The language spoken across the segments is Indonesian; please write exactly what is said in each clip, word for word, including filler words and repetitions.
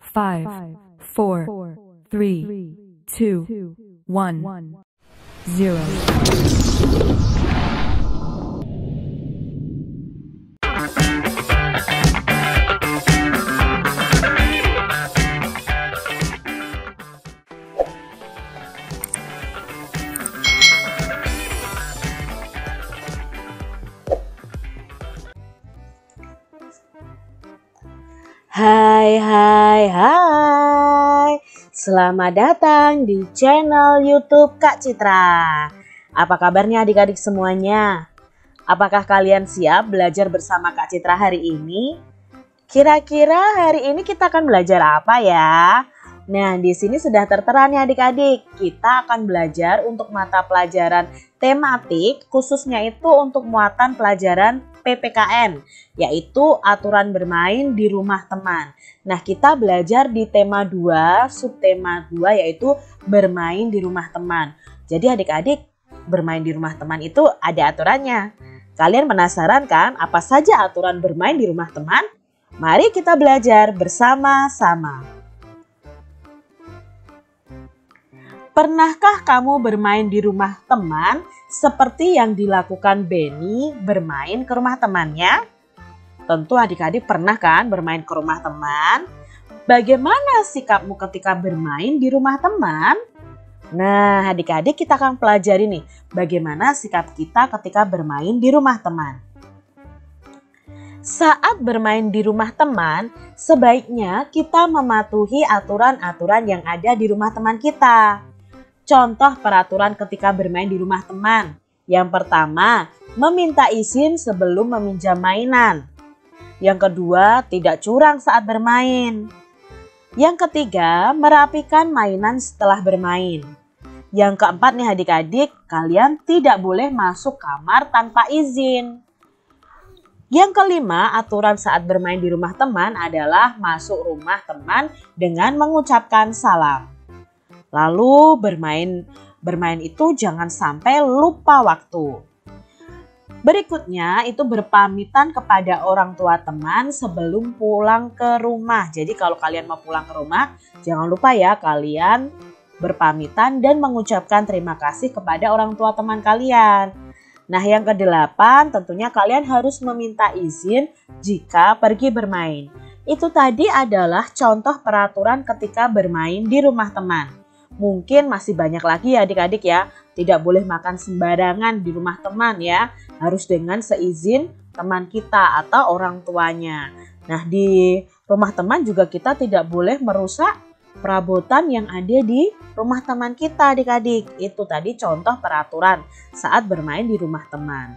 five, four, three, two, one, zero. Hai hai hai, selamat datang di channel YouTube Kak Citra. Apa kabarnya adik-adik semuanya? Apakah kalian siap belajar bersama Kak Citra hari ini? Kira-kira hari ini kita akan belajar apa ya? Nah, di sini sudah tertera nih adik-adik. Kita akan belajar untuk mata pelajaran tematik, khususnya itu untuk muatan pelajaran P P K N, yaitu aturan bermain di rumah teman. Nah, kita belajar di tema dua, subtema dua, yaitu bermain di rumah teman. Jadi adik-adik, bermain di rumah teman itu ada aturannya. Kalian penasaran kan apa saja aturan bermain di rumah teman? Mari kita belajar bersama-sama. Pernahkah kamu bermain di rumah teman seperti yang dilakukan Benny bermain ke rumah temannya? Tentu adik-adik pernah kan bermain ke rumah teman? Bagaimana sikapmu ketika bermain di rumah teman? Nah adik-adik, kita akan pelajari nih bagaimana sikap kita ketika bermain di rumah teman. Saat bermain di rumah teman, sebaiknya kita mematuhi aturan-aturan yang ada di rumah teman kita. Contoh peraturan ketika bermain di rumah teman. Yang pertama, meminta izin sebelum meminjam mainan. Yang kedua, tidak curang saat bermain. Yang ketiga, merapikan mainan setelah bermain. Yang keempat nih adik-adik, kalian tidak boleh masuk kamar tanpa izin. Yang kelima, aturan saat bermain di rumah teman adalah masuk rumah teman dengan mengucapkan salam. Lalu bermain bermain itu jangan sampai lupa waktu. Berikutnya itu berpamitan kepada orang tua teman sebelum pulang ke rumah. Jadi kalau kalian mau pulang ke rumah, jangan lupa ya kalian berpamitan dan mengucapkan terima kasih kepada orang tua teman kalian. Nah, yang kedelapan, tentunya kalian harus meminta izin jika pergi bermain. Itu tadi adalah contoh peraturan ketika bermain di rumah teman. Mungkin masih banyak lagi ya adik-adik ya. Tidak boleh makan sembarangan di rumah teman ya. Harus dengan seizin teman kita atau orang tuanya. Nah, di rumah teman juga kita tidak boleh merusak perabotan yang ada di rumah teman kita adik-adik. Itu tadi contoh peraturan saat bermain di rumah teman.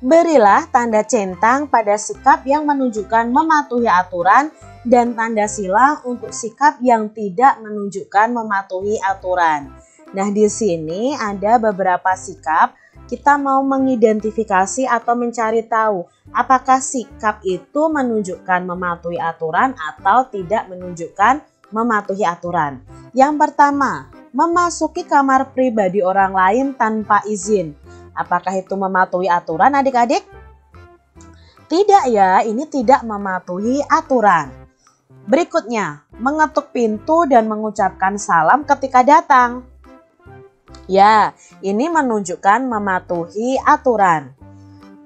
Berilah tanda centang pada sikap yang menunjukkan mematuhi aturan dan tanda silang untuk sikap yang tidak menunjukkan mematuhi aturan. Nah, di sini ada beberapa sikap. Kita mau mengidentifikasi atau mencari tahu apakah sikap itu menunjukkan mematuhi aturan atau tidak menunjukkan mematuhi aturan. Yang pertama, memasuki kamar pribadi orang lain tanpa izin. Apakah itu mematuhi aturan adik-adik? Tidak ya, ini tidak mematuhi aturan. Berikutnya, mengetuk pintu dan mengucapkan salam ketika datang. Ya, ini menunjukkan mematuhi aturan.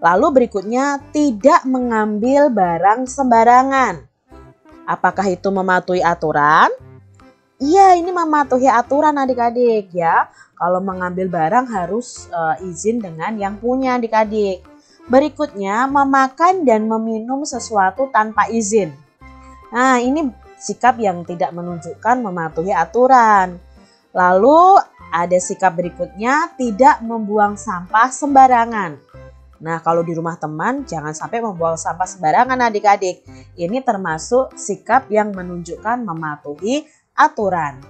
Lalu berikutnya, tidak mengambil barang sembarangan. Apakah itu mematuhi aturan? Iya, ini mematuhi aturan adik-adik ya. Kalau mengambil barang harus uh, izin dengan yang punya adik-adik. Berikutnya, memakan dan meminum sesuatu tanpa izin. Nah, ini sikap yang tidak menunjukkan mematuhi aturan. Lalu ada sikap berikutnya, tidak membuang sampah sembarangan. Nah, kalau di rumah teman jangan sampai membuang sampah sembarangan adik-adik. Ini termasuk sikap yang menunjukkan mematuhi aturan.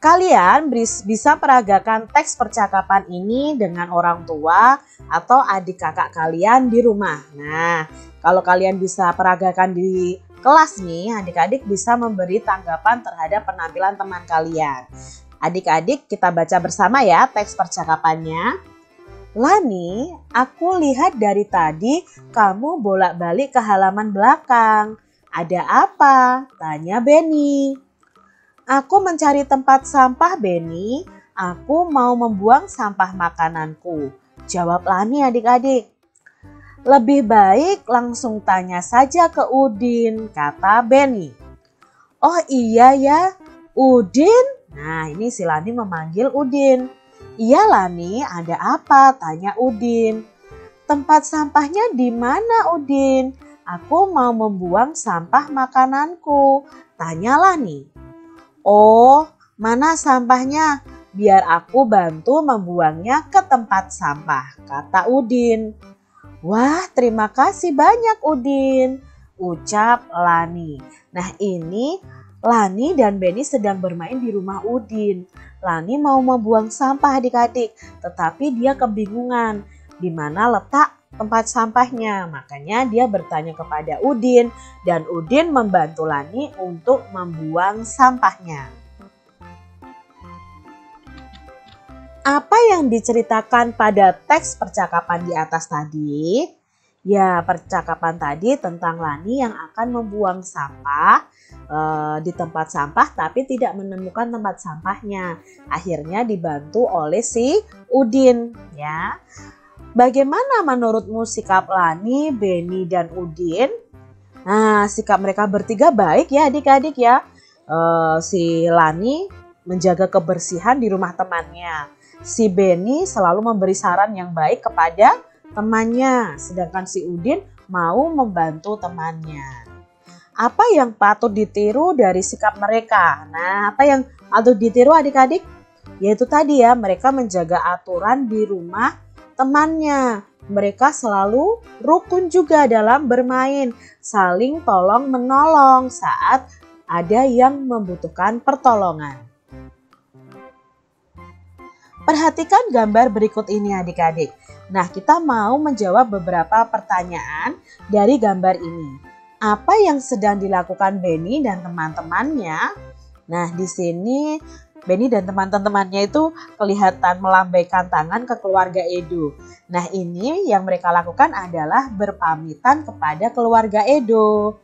Kalian bisa peragakan teks percakapan ini dengan orang tua atau adik kakak kalian di rumah. Nah, kalau kalian bisa peragakan di kelas nih, adik-adik bisa memberi tanggapan terhadap penampilan teman kalian. Adik-adik, kita baca bersama ya teks percakapannya. Lani, aku lihat dari tadi kamu bolak-balik ke halaman belakang. Ada apa? Tanya Benny. Aku mencari tempat sampah, Benny. Aku mau membuang sampah makananku. Jawab Lani adik-adik. Lebih baik langsung tanya saja ke Udin, kata Benny. Oh iya ya, Udin? Nah ini si Lani memanggil Udin. Iya Lani, ada apa? Tanya Udin. Tempat sampahnya di mana Udin? Aku mau membuang sampah makananku. Tanya Lani. Oh, mana sampahnya? Biar aku bantu membuangnya ke tempat sampah, kata Udin. Wah, terima kasih banyak Udin, ucap Lani. Nah ini Lani dan Benny sedang bermain di rumah Udin. Lani mau membuang sampah adik-adik, tetapi dia kebingungan di mana letak tempat sampahnya. Makanya dia bertanya kepada Udin dan Udin membantu Lani untuk membuang sampahnya. Apa yang diceritakan pada teks percakapan di atas tadi? Ya, percakapan tadi tentang Lani yang akan membuang sampah e, di tempat sampah tapi tidak menemukan tempat sampahnya. Akhirnya dibantu oleh si Udin. Ya, bagaimana menurutmu sikap Lani, Benny, dan Udin? Nah, sikap mereka bertiga baik ya adik-adik ya. E, si Lani menjaga kebersihan di rumah temannya. Si Benny selalu memberi saran yang baik kepada temannya, sedangkan si Udin mau membantu temannya. Apa yang patut ditiru dari sikap mereka? Nah, apa yang patut ditiru adik-adik? Yaitu tadi ya, mereka menjaga aturan di rumah temannya. Mereka selalu rukun juga dalam bermain, saling tolong-menolong saat ada yang membutuhkan pertolongan. Perhatikan gambar berikut ini adik-adik. Nah, kita mau menjawab beberapa pertanyaan dari gambar ini. Apa yang sedang dilakukan Benny dan teman-temannya? Nah, di sini Benny dan teman-temannya itu kelihatan melambaikan tangan ke keluarga Edo. Nah, ini yang mereka lakukan adalah berpamitan kepada keluarga Edo.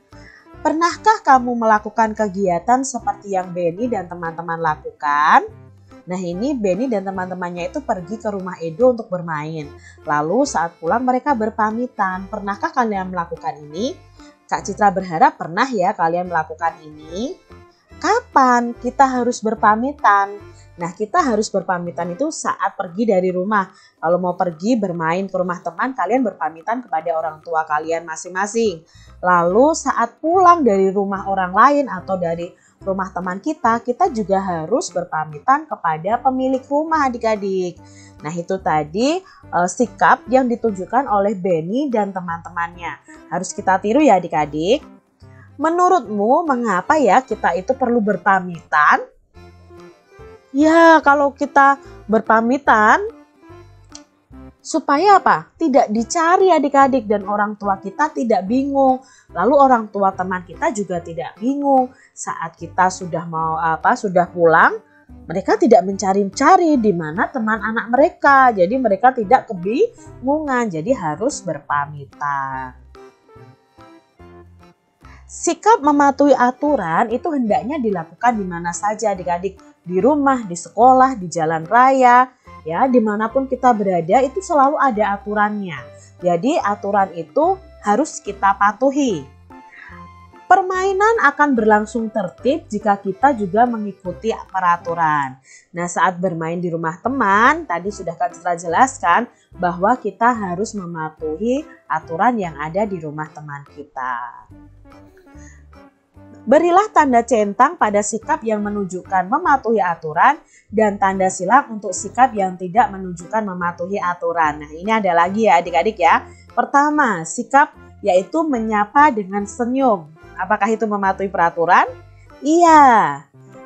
Pernahkah kamu melakukan kegiatan seperti yang Benny dan teman-teman lakukan? Nah ini Benny dan teman-temannya itu pergi ke rumah Edo untuk bermain. Lalu saat pulang mereka berpamitan. Pernahkah kalian melakukan ini? Kak Citra berharap pernah ya kalian melakukan ini. Kapan kita harus berpamitan? Nah kita harus berpamitan itu saat pergi dari rumah. Kalau mau pergi bermain ke rumah teman, kalian berpamitan kepada orang tua kalian masing-masing. Lalu saat pulang dari rumah orang lain atau dari rumah teman kita, kita juga harus berpamitan kepada pemilik rumah adik-adik. Nah itu tadi e, sikap yang ditunjukkan oleh Benny dan teman-temannya. Harus kita tiru ya adik-adik. Menurutmu mengapa ya kita itu perlu berpamitan? Ya kalau kita berpamitan, supaya apa? Tidak dicari adik-adik dan orang tua kita tidak bingung. Lalu orang tua teman kita juga tidak bingung. Saat kita sudah mau apa, sudah pulang, mereka tidak mencari-cari di mana teman anak mereka. Jadi mereka tidak kebingungan. Jadi harus berpamitan. Sikap mematuhi aturan itu hendaknya dilakukan di mana saja adik-adik. Di rumah, di sekolah, di jalan raya. Ya, dimanapun kita berada itu selalu ada aturannya. Jadi aturan itu harus kita patuhi. Permainan akan berlangsung tertib jika kita juga mengikuti peraturan. Nah saat bermain di rumah teman, tadi sudah Kak Citra jelaskan bahwa kita harus mematuhi aturan yang ada di rumah teman kita. Berilah tanda centang pada sikap yang menunjukkan mematuhi aturan dan tanda silang untuk sikap yang tidak menunjukkan mematuhi aturan. Nah ini ada lagi ya adik-adik ya. Pertama, sikap yaitu menyapa dengan senyum. Apakah itu mematuhi peraturan? Iya.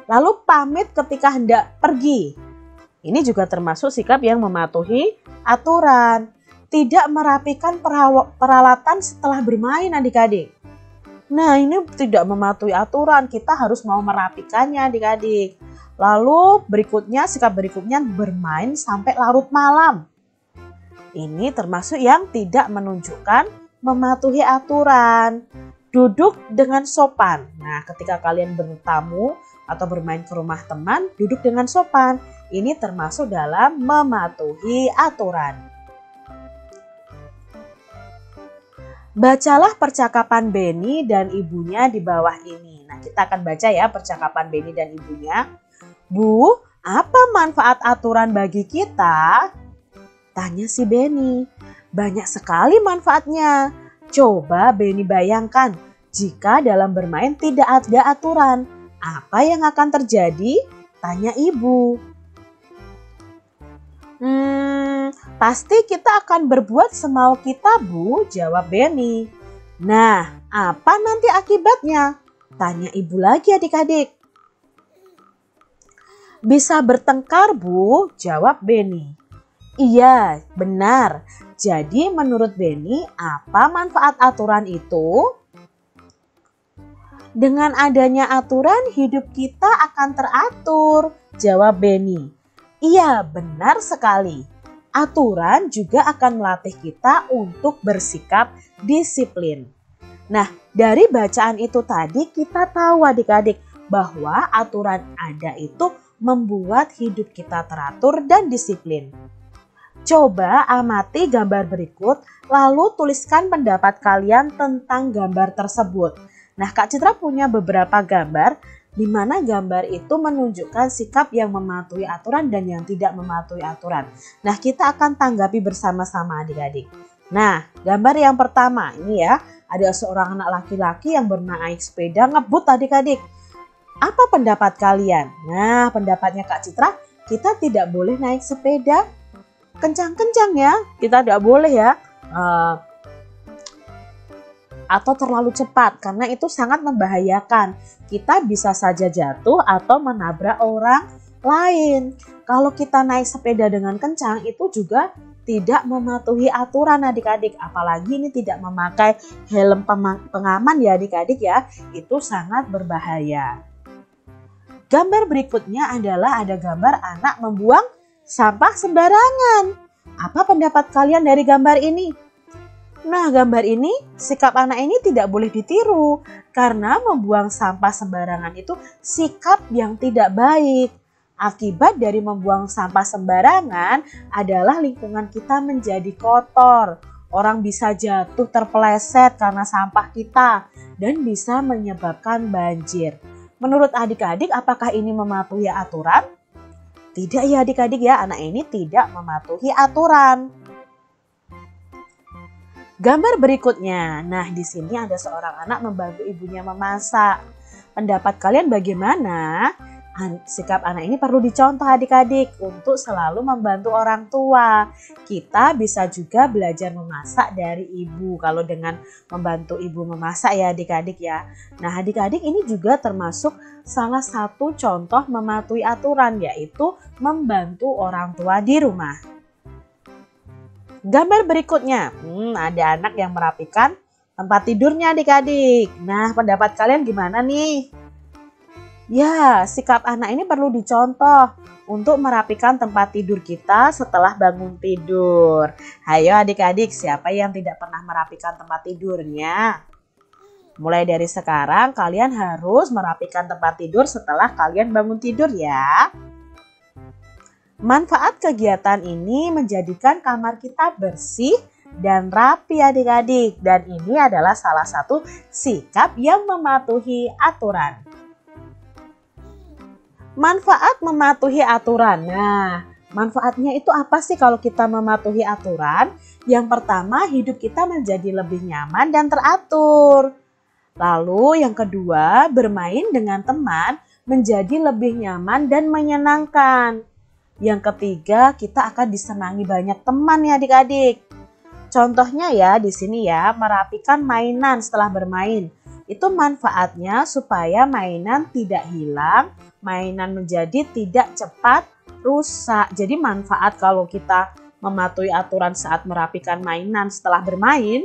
Lalu pamit ketika hendak pergi. Ini juga termasuk sikap yang mematuhi aturan. Tidak merapikan peralatan setelah bermain adik-adik. Nah ini tidak mematuhi aturan, kita harus mau merapikannya adik-adik. Lalu berikutnya, sikap berikutnya bermain sampai larut malam. Ini termasuk yang tidak menunjukkan mematuhi aturan. Duduk dengan sopan. Nah, ketika kalian bertamu atau bermain ke rumah teman, duduk dengan sopan. Ini termasuk dalam mematuhi aturan. Bacalah percakapan Benny dan ibunya di bawah ini. Nah, kita akan baca ya percakapan Benny dan ibunya. Bu, apa manfaat aturan bagi kita? Tanya si Benny. Banyak sekali manfaatnya. Coba Benny bayangkan, jika dalam bermain tidak ada aturan, apa yang akan terjadi? Tanya ibu. Hmm, pasti kita akan berbuat semau kita, Bu, jawab Benny. Nah, apa nanti akibatnya? Tanya ibu lagi adik-adik. Bisa bertengkar, Bu, jawab Benny. Iya, benar. Jadi menurut Benny, apa manfaat aturan itu? Dengan adanya aturan, hidup kita akan teratur, jawab Benny. Iya, benar sekali. Aturan juga akan melatih kita untuk bersikap disiplin. Nah, dari bacaan itu tadi kita tahu adik-adik bahwa aturan ada itu membuat hidup kita teratur dan disiplin. Coba amati gambar berikut, lalu tuliskan pendapat kalian tentang gambar tersebut. Nah, Kak Citra punya beberapa gambar, di mana gambar itu menunjukkan sikap yang mematuhi aturan dan yang tidak mematuhi aturan. Nah, kita akan tanggapi bersama-sama adik-adik. Nah, gambar yang pertama ini ya, ada seorang anak laki-laki yang bermain sepeda ngebut adik-adik. Apa pendapat kalian? Nah, pendapatnya Kak Citra, kita tidak boleh naik sepeda kencang-kencang ya, kita tidak boleh ya, uh, atau terlalu cepat karena itu sangat membahayakan. Kita bisa saja jatuh atau menabrak orang lain. Kalau kita naik sepeda dengan kencang itu juga tidak mematuhi aturan adik-adik. Apalagi ini tidak memakai helm pengaman ya adik-adik ya, itu sangat berbahaya. Gambar berikutnya adalah ada gambar anak membuang sampah sembarangan. Apa pendapat kalian dari gambar ini? Nah, gambar ini, sikap anak ini tidak boleh ditiru karena membuang sampah sembarangan itu sikap yang tidak baik. Akibat dari membuang sampah sembarangan adalah lingkungan kita menjadi kotor. Orang bisa jatuh terpeleset karena sampah kita dan bisa menyebabkan banjir. Menurut adik-adik, apakah ini mematuhi aturan? Tidak ya adik-adik ya, anak ini tidak mematuhi aturan. Gambar berikutnya. Nah, di sini ada seorang anak membantu ibunya memasak. Pendapat kalian bagaimana? Sikap anak ini perlu dicontoh adik-adik untuk selalu membantu orang tua. Kita bisa juga belajar memasak dari ibu kalau dengan membantu ibu memasak ya adik-adik ya. Nah, adik-adik ini juga termasuk salah satu contoh mematuhi aturan, yaitu membantu orang tua di rumah. Gambar berikutnya, hmm, ada anak yang merapikan tempat tidurnya adik-adik. Nah, pendapat kalian gimana nih? Ya, sikap anak ini perlu dicontoh untuk merapikan tempat tidur kita setelah bangun tidur. Ayo adik-adik, siapa yang tidak pernah merapikan tempat tidurnya? Mulai dari sekarang kalian harus merapikan tempat tidur setelah kalian bangun tidur ya. Manfaat kegiatan ini menjadikan kamar kita bersih dan rapi adik-adik. Dan ini adalah salah satu sikap yang mematuhi aturan. Manfaat mematuhi aturan. Nah, manfaatnya itu apa sih kalau kita mematuhi aturan? Yang pertama, hidup kita menjadi lebih nyaman dan teratur. Lalu yang kedua, bermain dengan teman menjadi lebih nyaman dan menyenangkan. Yang ketiga, kita akan disenangi banyak teman ya adik-adik. Contohnya ya di sini ya, merapikan mainan setelah bermain. Itu manfaatnya supaya mainan tidak hilang, mainan menjadi tidak cepat rusak. Jadi manfaat kalau kita mematuhi aturan saat merapikan mainan setelah bermain,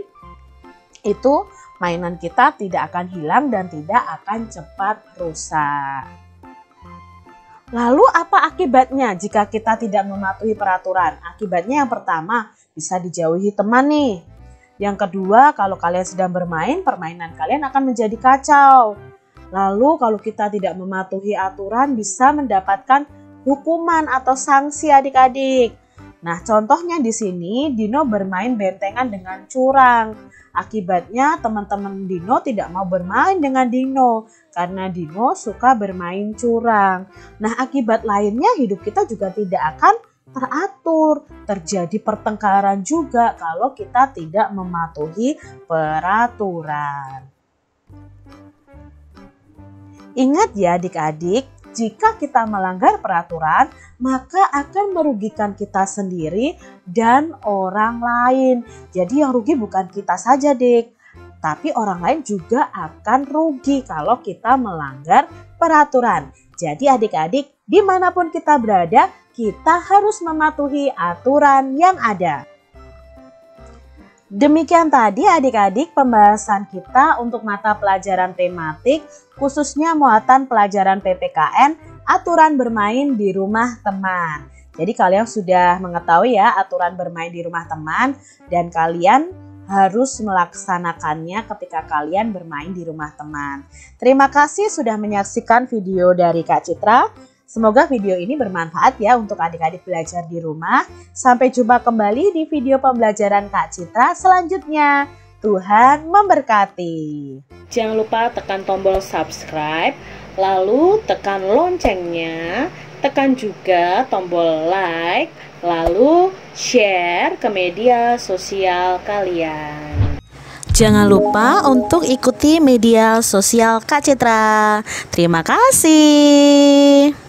itu mainan kita tidak akan hilang dan tidak akan cepat rusak. Lalu apa akibatnya jika kita tidak mematuhi peraturan? Akibatnya yang pertama, bisa dijauhi teman nih. Yang kedua, kalau kalian sedang bermain, permainan kalian akan menjadi kacau. Lalu kalau kita tidak mematuhi aturan, bisa mendapatkan hukuman atau sanksi adik-adik. Nah, contohnya di sini Dino bermain bentengan dengan curang. Akibatnya teman-teman Dino tidak mau bermain dengan Dino karena Dino suka bermain curang. Nah, akibat lainnya hidup kita juga tidak akan teratur. Terjadi pertengkaran juga kalau kita tidak mematuhi peraturan. Ingat ya adik-adik, jika kita melanggar peraturan, maka akan merugikan kita sendiri dan orang lain. Jadi yang rugi bukan kita saja, Dik, tapi orang lain juga akan rugi kalau kita melanggar peraturan. Jadi adik-adik, dimanapun kita berada, kita harus mematuhi aturan yang ada. Demikian tadi adik-adik pembahasan kita untuk mata pelajaran tematik, khususnya muatan pelajaran P P K N, aturan bermain di rumah teman. Jadi kalian sudah mengetahui ya aturan bermain di rumah teman, dan kalian harus melaksanakannya ketika kalian bermain di rumah teman. Terima kasih sudah menyaksikan video dari Kak Citra. Semoga video ini bermanfaat ya untuk adik-adik belajar di rumah. Sampai jumpa kembali di video pembelajaran Kak Citra selanjutnya. Tuhan memberkati. Jangan lupa tekan tombol subscribe, lalu tekan loncengnya, tekan juga tombol like, lalu share ke media sosial kalian. Jangan lupa untuk ikuti media sosial Kak Citra. Terima kasih.